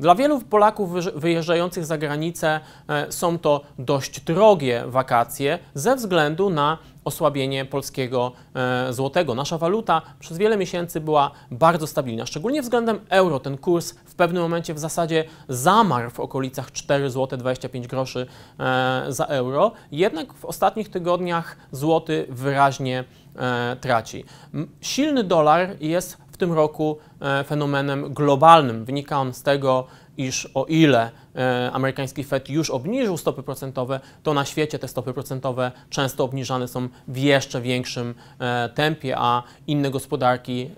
Dla wielu Polaków wyjeżdżających za granicę są to dość drogie wakacje ze względu na osłabienie polskiego złotego. Nasza waluta przez wiele miesięcy była bardzo stabilna, szczególnie względem euro. Ten kurs w pewnym momencie w zasadzie zamarł w okolicach 4,25 zł za euro, jednak w ostatnich tygodniach złoty wyraźnie traci. Silny dolar jest w tym roku fenomenem globalnym. Wynika on z tego, iż o ile amerykański Fed już obniżył stopy procentowe, to na świecie te stopy procentowe często obniżane są w jeszcze większym tempie, a inne gospodarki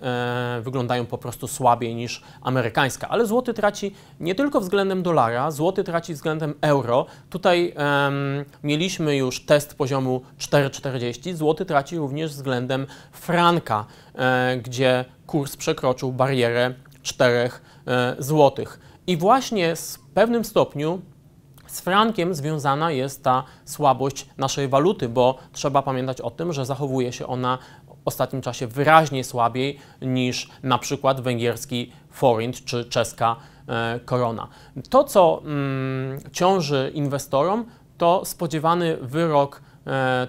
wyglądają po prostu słabiej niż amerykańska. Ale złoty traci nie tylko względem dolara, złoty traci względem euro. Tutaj mieliśmy już test poziomu 4,40, złoty traci również względem franka, gdzie kurs przekroczył barierę 4 złotych. I właśnie w pewnym stopniu z frankiem związana jest ta słabość naszej waluty, bo trzeba pamiętać o tym, że zachowuje się ona w ostatnim czasie wyraźnie słabiej niż na przykład węgierski forint czy czeska korona. To, co ciąży inwestorom, to spodziewany wyrok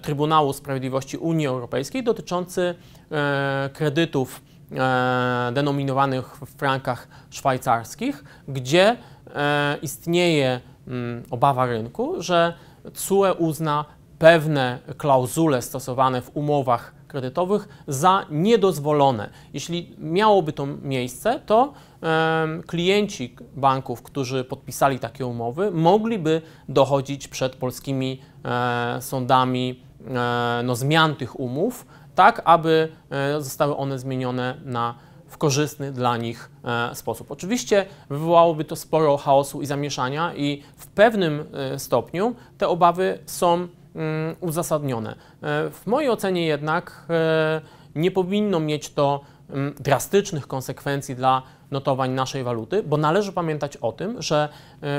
Trybunału Sprawiedliwości Unii Europejskiej dotyczący kredytów denominowanych w frankach szwajcarskich, gdzie istnieje obawa rynku, że TSUE uzna pewne klauzule stosowane w umowach kredytowych za niedozwolone. Jeśli miałoby to miejsce, to klienci banków, którzy podpisali takie umowy, mogliby dochodzić przed polskimi sądami zmian tych umów, tak aby zostały one zmienione w korzystny dla nich sposób. Oczywiście wywołałoby to sporo chaosu i zamieszania i w pewnym stopniu te obawy są uzasadnione. W mojej ocenie jednak nie powinno mieć to drastycznych konsekwencji dla notowań naszej waluty, bo należy pamiętać o tym, że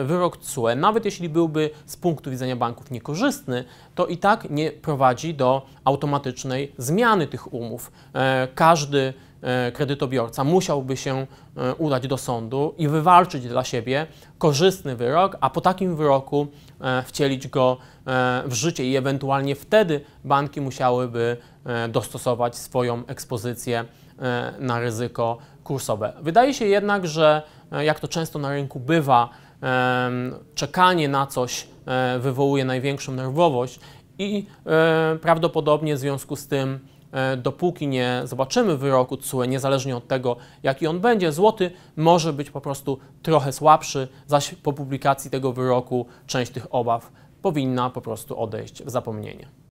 wyrok TSUE, nawet jeśli byłby z punktu widzenia banków niekorzystny, to i tak nie prowadzi do automatycznej zmiany tych umów. Każdy kredytobiorca musiałby się udać do sądu i wywalczyć dla siebie korzystny wyrok, a po takim wyroku wcielić go w życie i ewentualnie wtedy banki musiałyby dostosować swoją ekspozycję na ryzyko kursowe. Wydaje się jednak, że jak to często na rynku bywa, czekanie na coś wywołuje największą nerwowość i prawdopodobnie w związku z tym, dopóki nie zobaczymy wyroku TSUE, niezależnie od tego, jaki on będzie, złoty może być po prostu trochę słabszy, zaś po publikacji tego wyroku część tych obaw powinna po prostu odejść w zapomnienie.